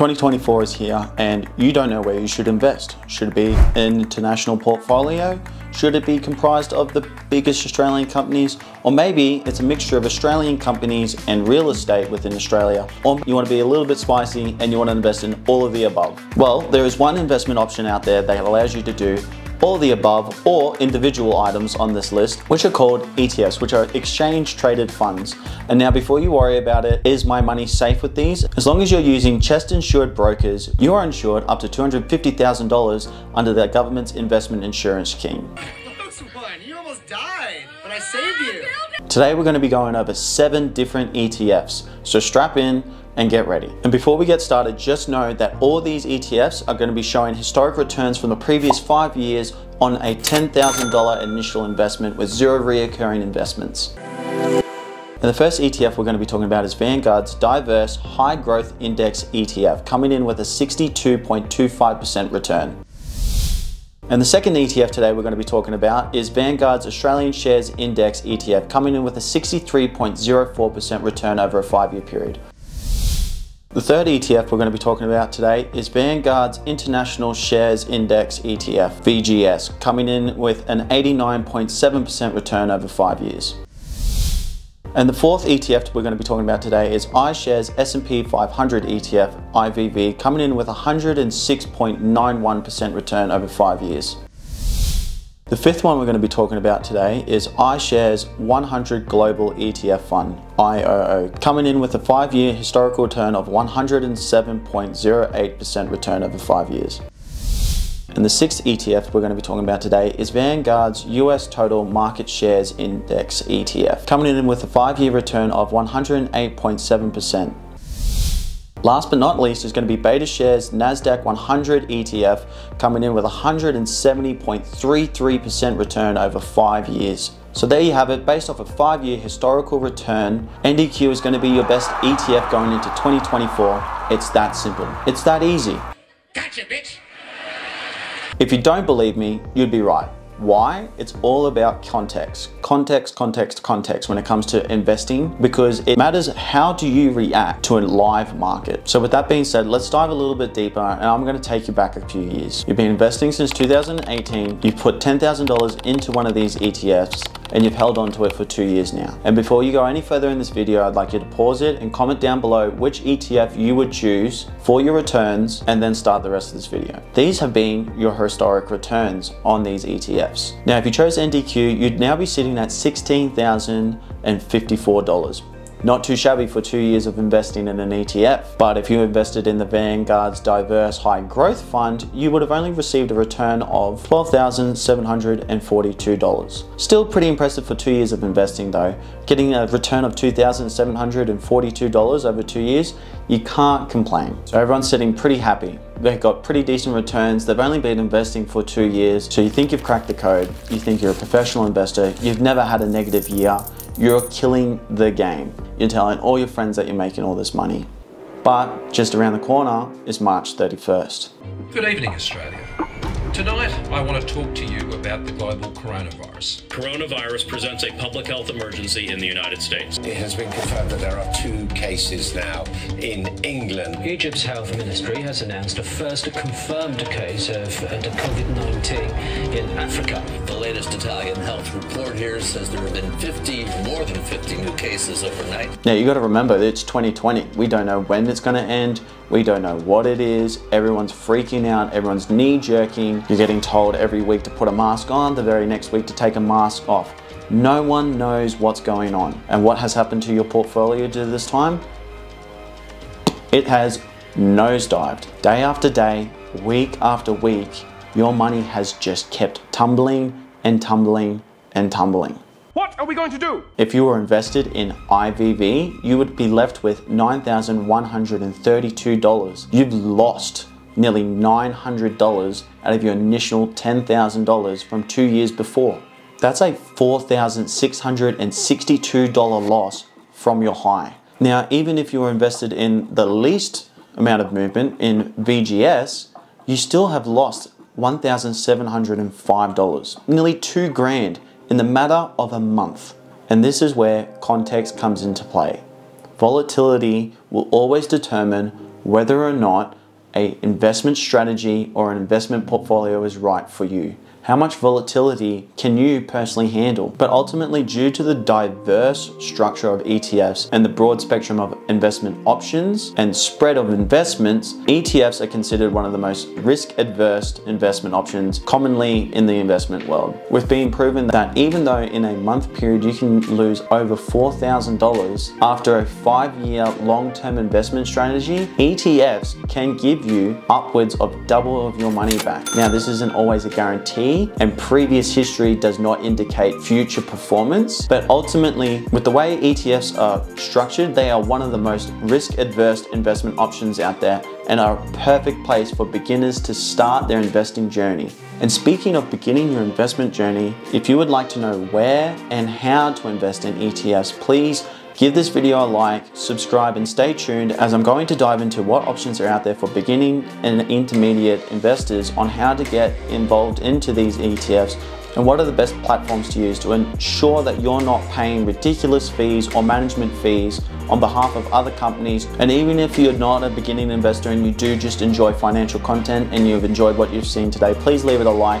2024 is here and you don't know where you should invest. Should it be an international portfolio? Should it be comprised of the biggest Australian companies? Or maybe it's a mixture of Australian companies and real estate within Australia. Or you want to be a little bit spicy and you want to invest in all of the above. Well, there is one investment option out there that allows you to do all the above or individual items on this list, which are called ETFs, which are exchange traded funds. And now before you worry about it, is my money safe with these? As long as you're using CHESS insured brokers, you are insured up to $250,000 under the government's investment insurance scheme. You almost died, but I saved you. Today we're going to be going over 7 different ETFs, so strap in and get ready. And before we get started, just know that all these ETFs are going to be showing historic returns from the previous 5 years on a $10,000 initial investment with 0 reoccurring investments. And the first ETF we're going to be talking about is Vanguard's Diverse High Growth Index ETF, coming in with a 62.25% return. And the second ETF today we're going to be talking about is Vanguard's Australian Shares Index ETF, coming in with a 63.04% return over a 5-year period. The third ETF we're going to be talking about today is Vanguard's International Shares Index ETF, VGS, coming in with an 89.7% return over 5 years. And the fourth ETF we're going to be talking about today is iShares S&P 500 ETF, IVV, coming in with a 106.91% return over 5 years. The fifth one we're going to be talking about today is iShares 100 Global ETF Fund, IOO, coming in with a 5-year historical return of 107.08% return over 5 years. And the sixth ETF we're going to be talking about today is Vanguard's US Total Market Shares Index ETF, coming in with a 5-year return of 108.7%. Last but not least is going to be BetaShares NASDAQ 100 ETF, coming in with 170.33% return over 5 years. So there you have it, based off a 5-year historical return, NDQ is going to be your best ETF going into 2024. It's that simple. It's that easy. Gotcha, bitch. If you don't believe me, you'd be right. Why? It's all about context. Context, context, context when it comes to investing, because it matters how do you react to a live market. So with that being said, let's dive a little bit deeper and I'm going to take you back a few years. You've been investing since 2018. You've put $10,000 into one of these ETFs and you've held on to it for 2 years now. And before you go any further in this video, I'd like you to pause it and comment down below which ETF you would choose for your returns and then start the rest of this video. These have been your historic returns on these ETFs. Now, if you chose NDQ, you'd now be sitting at $16,054. Not too shabby for 2 years of investing in an ETF, but if you invested in the Vanguard's Diverse High Growth Fund, you would have only received a return of $12,742. Still pretty impressive for 2 years of investing though. Getting a return of $2,742 over 2 years, you can't complain. So everyone's sitting pretty happy. They've got pretty decent returns. They've only been investing for 2 years. So you think you've cracked the code. You think you're a professional investor. You've never had a negative year. You're killing the game. You're telling all your friends that you're making all this money. But just around the corner is March 31st. Good evening, Australia. Tonight, I want to talk to you about the global coronavirus. Coronavirus presents a public health emergency in the United States. It has been confirmed that there are 2 cases now in England. Egypt's health ministry has announced a first confirmed case of COVID-19 in Africa. The latest Italian health report here says there have been more than 50 new cases overnight. Now, you got to remember, it's 2020. We don't know when it's going to end. We don't know what it is. Everyone's freaking out. Everyone's knee-jerking. You're getting told every week to put a mask on, the very next week to take a mask off. No one knows what's going on. And what has happened to your portfolio to this time? It has nosedived. Day after day, week after week, your money has just kept tumbling and tumbling and tumbling. What are we going to do? If you were invested in IVV, you would be left with $9,132. You've lost nearly $900 out of your initial $10,000 from 2 years before. That's a $4,662 loss from your high. Now, even if you were invested in the least amount of movement in VGS, you still have lost $1,705, nearly $2,000. In the matter of a month. And this is where context comes into play. Volatility will always determine whether or not an investment strategy or an investment portfolio is right for you. How much volatility can you personally handle? But ultimately, due to the diverse structure of ETFs and the broad spectrum of investment options and spread of investments, ETFs are considered one of the most risk-averse investment options commonly in the investment world, with being proven that even though in a month period you can lose over $4,000, after a 5-year long-term investment strategy, ETFs can give you upwards of double of your money back. Now, this isn't always a guarantee, and previous history does not indicate future performance, but ultimately, with the way ETFs are structured, they are one of the most risk-averse investment options out there and are a perfect place for beginners to start their investing journey. And speaking of beginning your investment journey, if you would like to know where and how to invest in ETFs, please give this video a like, subscribe, and stay tuned as I'm going to dive into what options are out there for beginning and intermediate investors on how to get involved into these ETFs and what are the best platforms to use to ensure that you're not paying ridiculous fees or management fees on behalf of other companies. And even if you're not a beginning investor and you do just enjoy financial content and you've enjoyed what you've seen today, please leave it a like.